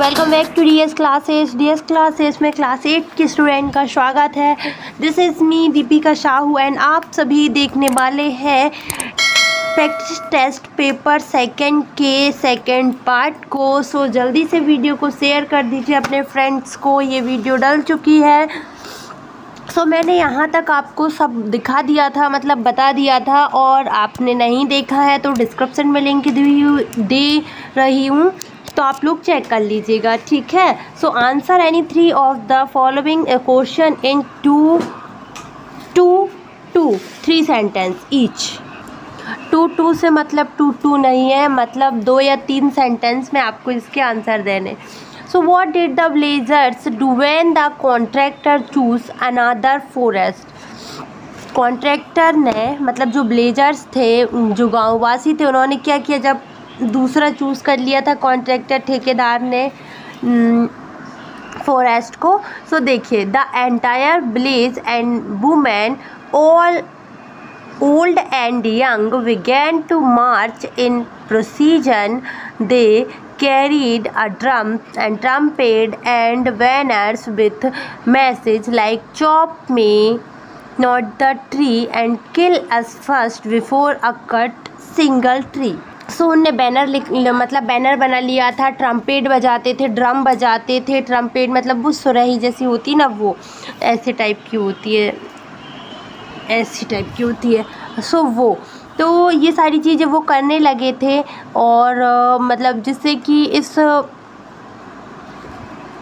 Welcome back to DS classes. DS classes में class 8 के student का स्वागत है। This is me Deepika Sahu and आप सभी देखने वाले हैं प्रैक्टिस टेस्ट पेपर सेकंड के सेकंड पार्ट को। सो जल्दी से वीडियो को शेयर कर दीजिए अपने फ्रेंड्स को। ये वीडियो डल चुकी है। सो मैंने यहाँ तक आपको सब दिखा दिया था, मतलब बता दिया था, और आपने नहीं देखा है तो डिस्क्रिप्शन में लिंक दे रही हूँ, तो आप लोग चेक कर लीजिएगा, ठीक है। So answer any three of the following question in two two to three sentence each. Two two से मतलब टू टू नहीं है, मतलब दो या तीन सेंटेंस में आपको इसके आंसर देने। So what did the Blazers do when the contractor choose another forest? Contractor ने, मतलब जो ब्लेजर्स थे, जो गाँववासी थे, उन्होंने क्या किया जब दूसरा चूज़ कर लिया था कॉन्ट्रैक्टर ठेकेदार ने फॉरेस्ट को। सो देखिए, the entire blaze and women all old and young began to march in procession. They carried a drum and trumpet and banners with message like chop me not the tree and kill us first before a cut single tree। So उनने banner, मतलब banner बना लिया था, trumpet बजाते थे, drum बजाते थे। Trumpet मतलब वो सुरही जैसी होती ना, वो ऐसे टाइप की होती है, ऐसी टाइप की होती है। सो वो तो ये सारी चीज़ें वो करने लगे थे, और मतलब जिससे कि इस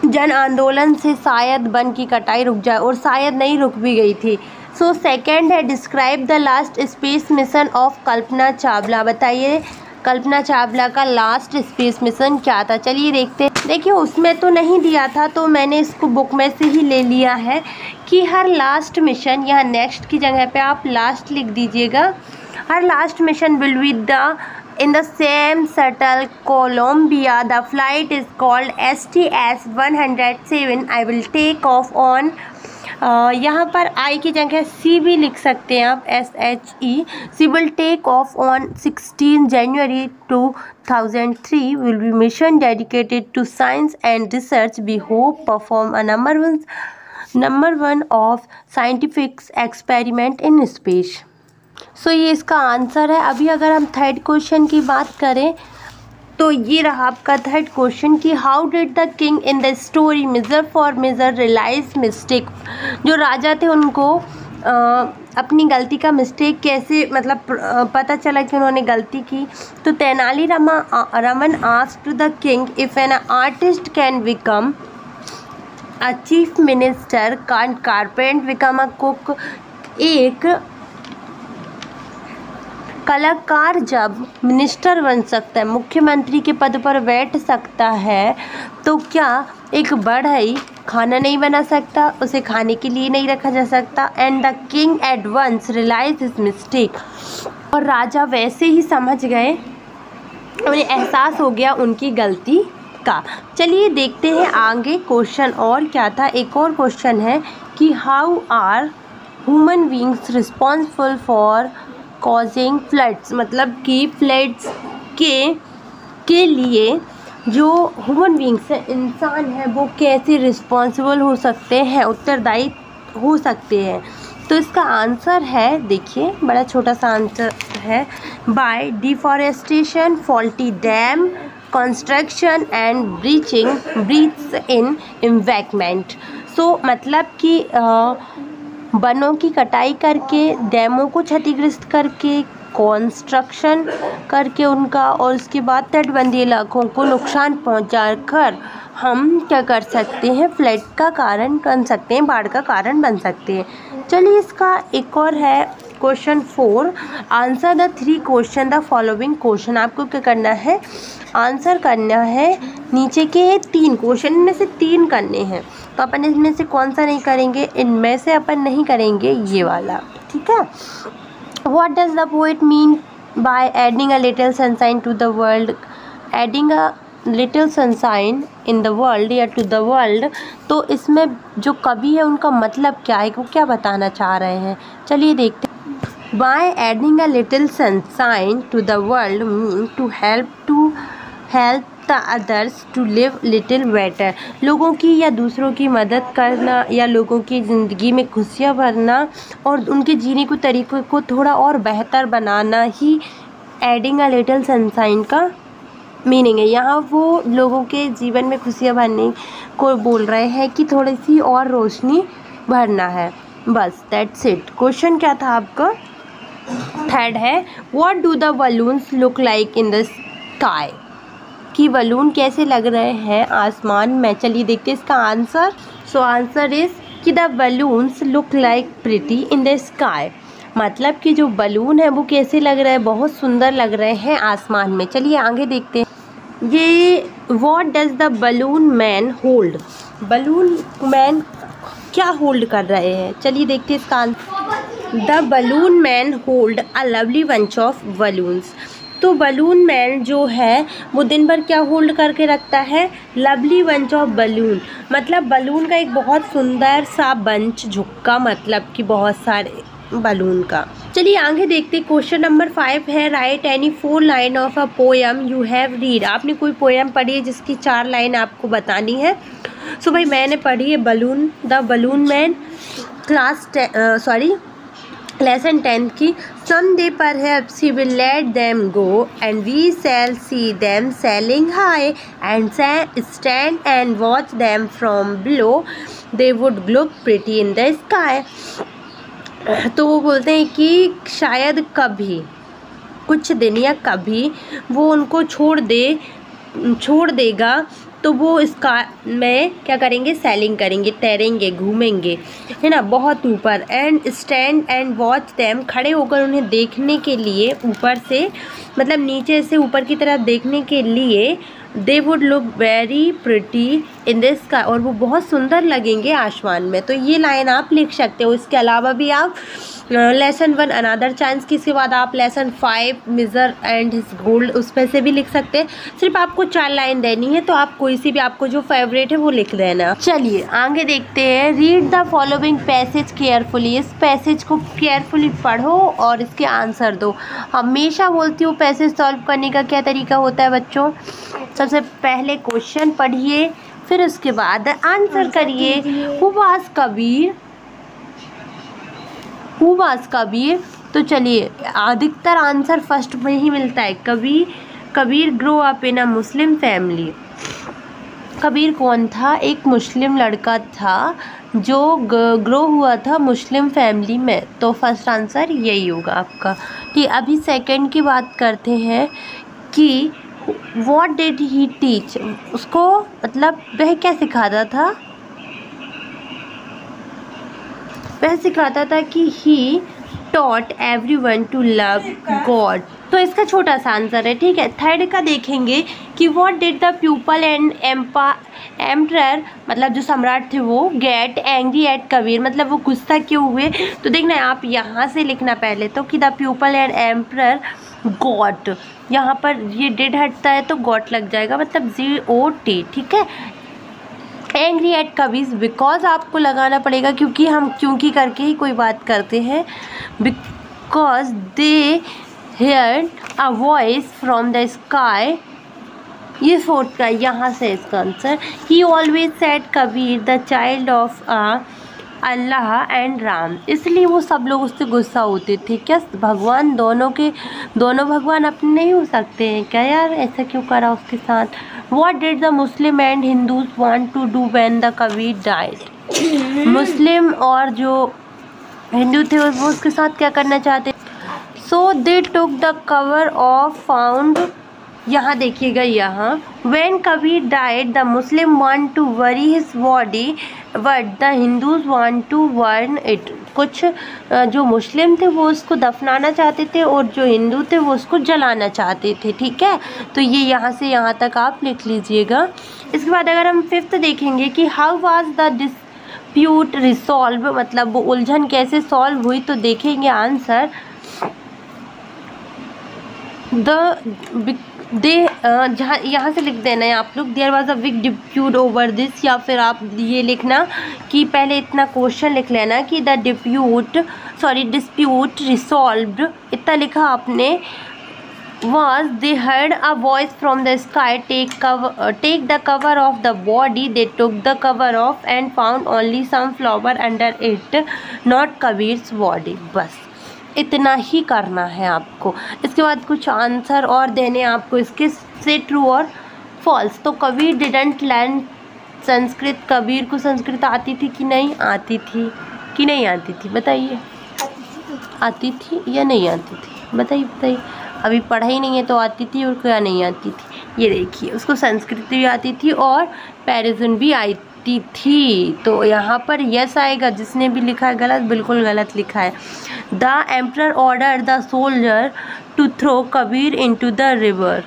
जन आंदोलन से शायद वन की कटाई रुक जाए, और शायद नहीं, रुक भी गई थी। सो सेकंड है describe the last space mission of Kalpana Chawla. बताइए कल्पना चावला का लास्ट स्पेस मिशन क्या था। चलिए देखते हैं। देखिए उसमें तो नहीं दिया था, तो मैंने इसको बुक में से ही ले लिया है कि हर लास्ट मिशन, यहाँ नेक्स्ट की जगह पे आप लास्ट लिख दीजिएगा। हर last mission will be the in the same shuttle Columbia. The flight is called STS 107। I will take off on, यहाँ पर आई की जगह सी भी लिख सकते हैं आप, SHE। She will take off on 16 January 2003। Will be mission dedicated to science and research. We hope perform a number one of scientific experiment in space. So ये इसका आंसर है। अभी अगर हम थर्ड क्वेश्चन की बात करें तो ये रहा आपका थर्ड क्वेश्चन कि how did the king in the story miser for miser realize mistake. जो राजा थे उनको अपनी गलती का मिस्टेक कैसे, मतलब पता चला कि उन्होंने गलती की। तो Tenali Raman asked the king if an artist can become a chief minister, can कारपेंट become a cook. एक कलाकार जब मिनिस्टर बन सकता है, मुख्यमंत्री के पद पर बैठ सकता है, तो क्या एक बढ़ई खाना नहीं बना सकता, उसे खाने के लिए नहीं रखा जा सकता। And the king at once realize his mistake. और राजा वैसे ही समझ गए, उन्हें एहसास हो गया उनकी गलती का। चलिए देखते हैं आगे क्वेश्चन और क्या था। एक और क्वेश्चन है कि how are human beings responsible for causing floods. मतलब कि फ्लड्स के लिए जो ह्यूमन बींग्स हैं, इंसान हैं, वो कैसे रिस्पॉन्सिबल हो सकते हैं, उत्तरदायी हो सकते हैं। तो इसका आंसर है, देखिए बड़ा छोटा सा आंसर है, by deforestation, faulty dam construction and breach in embankment. So मतलब कि वनों की कटाई करके, डैमों को क्षतिग्रस्त करके, कंस्ट्रक्शन करके उनका, और उसके बाद तटबंधी इलाकों को नुकसान पहुंचाकर हम क्या कर सकते हैं, फ्लड का कारण बन सकते हैं, बाढ़ का कारण बन सकते हैं। चलिए इसका एक और है question 4। Answer the 3 question the following question. आपको क्या करना है, आंसर करना है नीचे के 3 क्वेश्चन में से 3 करने हैं। तो अपन इसमें से कौन सा नहीं करेंगे, इनमें से अपन नहीं करेंगे ये वाला, ठीक है। What does the poet mean by adding a little sunshine to the world. Adding a little sunshine in the world या टू द वर्ल्ड। तो इसमें जो कवि है उनका मतलब क्या है, वो क्या बताना चाह रहे हैं, चलिए देखते। By adding a little sunshine to the world means to help the others to live little better. लोगों की या दूसरों की मदद करना या लोगों की ज़िंदगी में खुशियाँ भरना और उनके जीने के तरीक़ों को थोड़ा और बेहतर बनाना ही एडिंग अ लिटिल सनशाइन का मीनिंग है। यहाँ वो लोगों के जीवन में खुशियाँ भरने को बोल रहे हैं कि थोड़ी सी और रोशनी भरना है। बस दैट्स इट। क्वेश्चन क्या था आपका? थर्ड है what do the balloons look like in the sky, कि बलून कैसे लग रहे हैं आसमान में। चलिए देखते हैं इसका आंसर। सो आंसर इज़ कि the balloons look like pretty in the sky, मतलब कि जो बलून है वो कैसे लग रहा है, बहुत सुंदर लग रहे हैं आसमान में। चलिए आगे देखते हैं। ये what does the balloon man hold, balloon man क्या होल्ड कर रहे हैं। चलिए देखते हैं इसका answer. The balloon man hold a lovely bunch of balloons, तो बलून मैन जो है वो दिन भर क्या होल्ड करके रखता है, लवली बंच ऑफ बलून, मतलब बलून का एक बहुत सुंदर सा बंच, झुक्का, मतलब कि बहुत सारे बलून का। चलिए आगे देखते। क्वेश्चन नंबर 5 है write any 4 line of a poem you have read, आपने कोई पोएम पढ़ी है जिसकी 4 लाइन आपको बतानी है। सो भाई मैंने पढ़ी है balloon, the balloon man, lesson 10 की। Some day perhaps he will let them go and we shall see them sailing high and stand and watch them from below they would look pretty in the sky. तो वो बोलते हैं कि शायद कभी, कुछ दिन या कभी वो उनको छोड़ देगा तो वो स्काई में क्या करेंगे, सेलिंग करेंगे, तैरेंगे, घूमेंगे, है ना, बहुत ऊपर। And stand and watch them, खड़े होकर उन्हें देखने के लिए, ऊपर से मतलब नीचे से ऊपर की तरफ देखने के लिए, they would look very pretty in the sky, और वो बहुत सुंदर लगेंगे आसमान में। तो ये लाइन आप लिख सकते हो। इसके अलावा भी आप लेसन 1 अनादर चांस की, इसके बाद आप lesson 5 miser and his gold, उस पर से भी लिख सकते हैं। सिर्फ आपको 4 लाइन देनी है, तो आप कोई सी भी आपको जो फेवरेट है वो लिख देना। चलिए आगे देखते हैं। Read the following passage carefully, इस पैसेज को केयरफुली पढ़ो और इसके आंसर दो। हमेशा बोलती हूँ पैसेज सॉल्व करने का क्या तरीका होता है बच्चों, सबसे पहले क्वेश्चन पढ़िए, फिर उसके बाद आंसर करिए। हु वाज कबीर, तो चलिए अधिकतर आंसर फर्स्ट में ही मिलता है। Kabir grow up in a Muslim family, Kabir कौन था, एक मुस्लिम लड़का था जो ग्रो हुआ था मुस्लिम फैमिली में, तो फर्स्ट आंसर यही होगा आपका। ठीक, अभी सेकंड की बात करते हैं कि What did he teach? उसको मतलब वह क्या सिखाता था, वह सिखाता था कि he taught everyone to love God, तो इसका छोटा सा आंसर है। ठीक है, थर्ड का देखेंगे कि what did the pupil and emperor, मतलब जो सम्राट थे वो, get angry at कबीर, मतलब वो गुस्सा क्यों हुए। तो देखना है आप यहाँ से लिखना पहले तो, कि the pupil and emperor got, यहाँ पर ये डेड हटता है तो गॉट लग जाएगा, मतलब GOT। ठीक है, एंग्री एट कबीर, बिकॉज आपको लगाना पड़ेगा क्योंकि हम क्योंकि करके ही कोई बात करते हैं। Because they hear a voice from the sky, ये फोर्थ का, यहाँ से इसका answer. He always said Kabir the child of a Allah and Ram, इसलिए वो सब लोग उससे गुस्सा होते थे। क्या भगवान दोनों भगवान अपने नहीं हो सकते हैं क्या यार, ऐसा क्यों करा उसके साथ। What did the Muslim and Hindus want to do when the Kabir died, Muslim और जो हिंदू थे वो उसके साथ क्या करना चाहते। So they took the cover of found, यहाँ देखिएगा, यहाँ when Kabir died the Muslim want to bury his body but the Hindus want to burn it, कुछ जो मुस्लिम थे वो उसको दफनाना चाहते थे और जो हिंदू थे वो उसको जलाना चाहते थे। ठीक है, तो ये यहाँ से यहाँ तक आप लिख लीजिएगा। इसके बाद अगर हम फिफ्थ देखेंगे कि how was the dispute resolve, मतलब वो उलझन कैसे सॉल्व हुई, तो देखेंगे आंसर यहाँ से लिख देना है आप लोग। There was a big dispute over this, या फिर आप ये लिखना कि पहले इतना क्वेश्चन लिख लेना कि द डिस्प्यूट रिसॉल्व्ड, इतना लिखा आपने was they heard a voice from the sky, take the cover off the body. They took the cover off and found only some flower under it, not Kabir's body. बस इतना ही करना है आपको. इसके बाद कुछ आंसर और देने आपको इसके से ट्रू और फॉल्स. तो कबीर डिडंट लर्न संस्कृत. कबीर को संस्कृत आती थी कि नहीं आती थी बताइए. आती थी या नहीं आती थी बताइए. अभी पढ़ा ही नहीं है तो आती थी और क्या नहीं आती थी. ये देखिए उसको संस्कृत भी आती थी और पेरिजन भी आती थी. तो यहाँ पर यस आएगा. जिसने भी लिखा है गलत, बिल्कुल गलत लिखा है. The emperor order the soldier to throw Kabir into the river.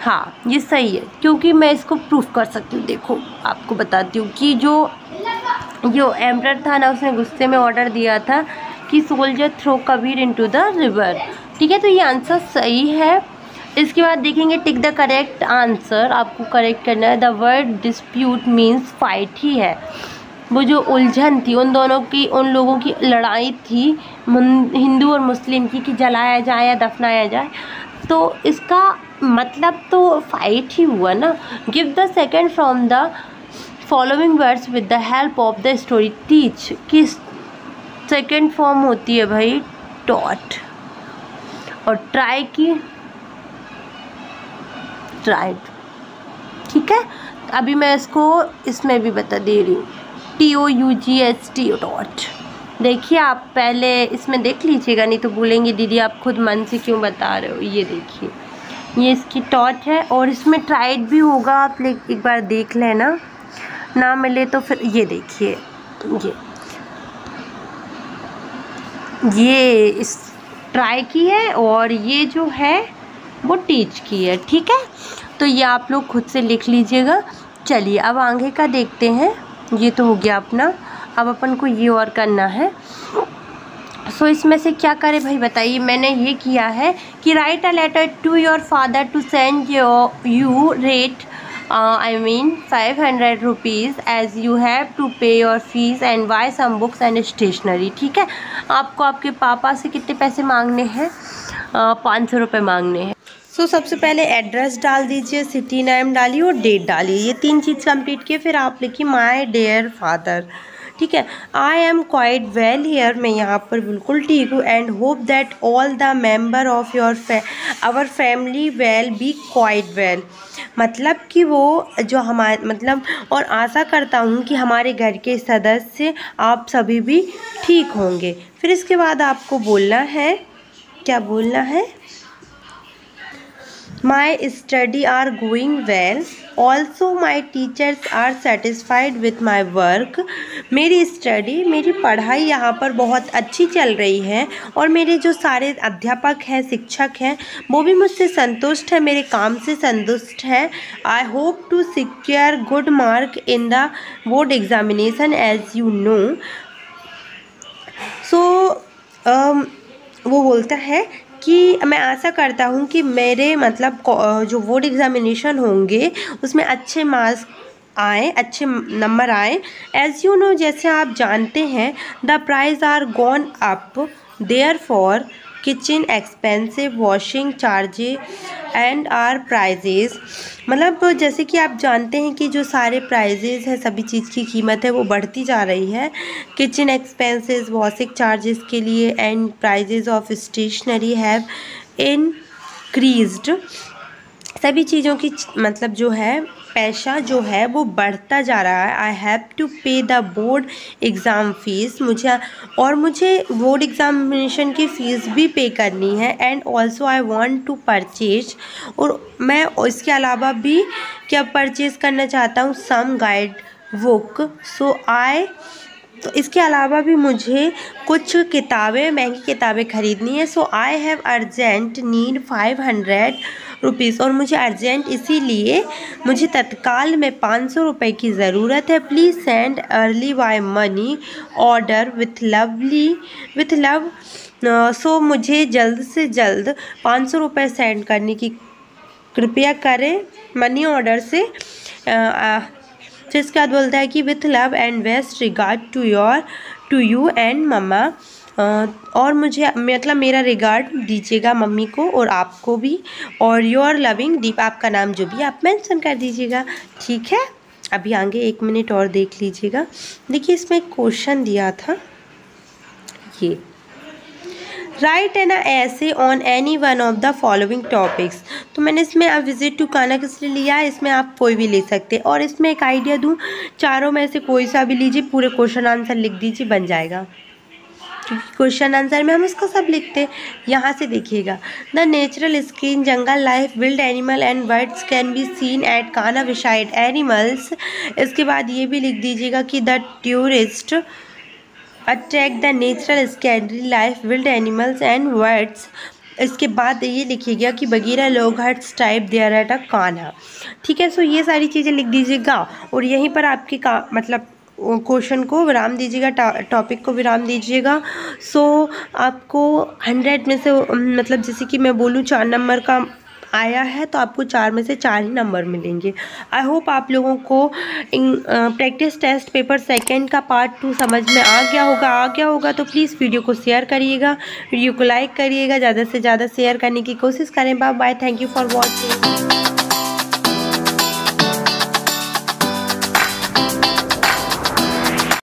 हाँ ये सही है क्योंकि मैं इसको प्रूफ कर सकती हूँ. देखो आपको बताती हूँ कि जो एम्परर था ना उसने गुस्से में ऑर्डर दिया था कि soldier throw Kabir into the river. ठीक है तो ये आंसर सही है. इसके बाद देखेंगे टिक द करेक्ट आंसर. आपको करेक्ट करना है. The word dispute means fight ही है. वो जो उलझन थी उन दोनों की, उन लोगों की लड़ाई थी हिंदू और मुस्लिम की कि जलाया जाए या दफनाया जाए. तो इसका मतलब तो फाइट ही हुआ ना. Give the second from the following words with the help of the story. Teach की सेकंड फॉर्म होती है भाई टॉट, और ट्राई की ट्राइड. ठीक है अभी मैं इसको इसमें भी बता दे रही हूँ. TOUGST taught. देखिए आप पहले इसमें देख लीजिएगा नहीं तो बोलेंगे दीदी आप खुद मन से क्यों बता रहे हो. ये देखिए ये इसकी टॉट है और इसमें ट्राइड भी होगा. आप एक बार देख लेना, ना मिले तो फिर ये देखिए ये इस ट्राई की है और ये जो है वो टीच की है. ठीक है तो ये आप लोग खुद से लिख लीजिएगा. चलिए अब आगे का देखते हैं. ये तो हो गया अपना. अब अपन को ये और करना है. सो इसमें से क्या करें भाई बताइए. मैंने ये किया है कि write a letter to your father to send you rate I mean 500 rupees as you have to pay your fees and buy some books and stationery. ठीक है आपको आपके पापा से कितने पैसे मांगने हैं, 500 रुपये मांगने हैं. सो सबसे पहले एड्रेस डाल दीजिए, सिटी नेम डालिए और डेट डालिए. ये तीन चीज़ कंप्लीट किए. फिर आप लिखिए माय डियर फादर. ठीक है I am quite well here. मैं यहाँ पर बिल्कुल ठीक हूँ. And hope that all the member of your our family well be quite well. मतलब कि वो जो हमारे मतलब और आशा करता हूँ कि हमारे घर के सदस्य आप सभी भी ठीक होंगे. फिर इसके बाद आपको बोलना है, क्या बोलना है, My study are going well. Also my teachers are satisfied with my work. मेरी स्टडी, मेरी पढ़ाई यहाँ पर बहुत अच्छी चल रही है और मेरे जो सारे अध्यापक हैं, शिक्षक हैं, वो भी मुझसे संतुष्ट हैं, मेरे काम से संतुष्ट हैं. I hope to secure good mark in the board examination as you know. So वो बोलता है कि मैं आशा करता हूँ कि मेरे मतलब जो बोर्ड एग्ज़ामिनेशन होंगे उसमें अच्छे मार्क्स आए, अच्छे नंबर आए. एज यू नो, जैसे आप जानते हैं, the price are gone up, therefore kitchen expensive washing charges and are prices. मतलब जैसे कि आप जानते हैं कि जो सारे प्राइजेज हैं, सभी चीज़ की कीमत है वो बढ़ती जा रही है. किचन एक्सपेंसेस, वॉशिंग चार्जेस के लिए, and prices of stationery have increased. सभी चीज़ों की मतलब जो है पैसा जो है वो बढ़ता जा रहा है. I have to pay the board exam fees, मुझे बोर्ड एग्ज़ामिनेशन की फ़ीस भी पे करनी है. And also I want to purchase, और मैं इसके अलावा भी क्या परचेज़ करना चाहता हूँ, सम गाइड बुक. सो आई, तो इसके अलावा भी मुझे कुछ किताबें, महंगी किताबें ख़रीदनी है. So I have urgent need 500 rupees, और मुझे अर्जेंट इसीलिए मुझे तत्काल में 500 रुपये की ज़रूरत है. Please send early by money order with love. सो मुझे जल्द से जल्द 500 रुपये सेंड करने की कृपया करें मनी ऑर्डर से. फिर इसके बाद बोलता है कि with love and best regard to you and mama. और मुझे मतलब मेरा रिगार्ड दीजिएगा मम्मी को और आपको भी, और योर लविंग दीप, आपका नाम जो भी आप मेंशन कर दीजिएगा, ठीक है। अभी आगे 1 मिनट और देख लीजिएगा। देखिए इसमें क्वेश्चन दिया था ये, write an essay on any one of the following topics. तो मैंने इसमें अब विजिट टू कान्हा किसली लिया है, इसमें आप कोई भी ले सकते हैं। और इसमें एक आइडिया दूँ, चारों में से कोई सा भी लीजिए, पूरे क्वेश्चन आंसर लिख दीजिए, बन जाएगा, क्योंकि क्वेश्चन आंसर में हम उसका सब लिखते हैं। यहाँ से देखिएगा, the natural screen jungle life wild animal and birds can be seen at Kanha beside animals. इसके बाद ये भी लिख दीजिएगा कि the tourist attract the natural scenery life wild animals and birds. इसके बाद ये लिखिएगा कि Bagheera log huts type there at a Kanha, ठीक है। सो ये सारी चीज़ें लिख दीजिएगा और यहीं पर आपकी मतलब क्वेश्चन को विराम दीजिएगा, टॉपिक को विराम दीजिएगा। सो आपको 100 में से मतलब जैसे कि मैं बोलूँ 4 नंबर का आया है तो आपको 4 में से 4 ही नंबर मिलेंगे। आई होप आप लोगों को प्रैक्टिस टेस्ट पेपर 2 का पार्ट 2 समझ में आ गया होगा। तो प्लीज़ वीडियो को शेयर करिएगा, वीडियो को लाइक करिएगा, ज़्यादा से ज़्यादा शेयर करने की कोशिश करें। Bye bye, thank you for watching.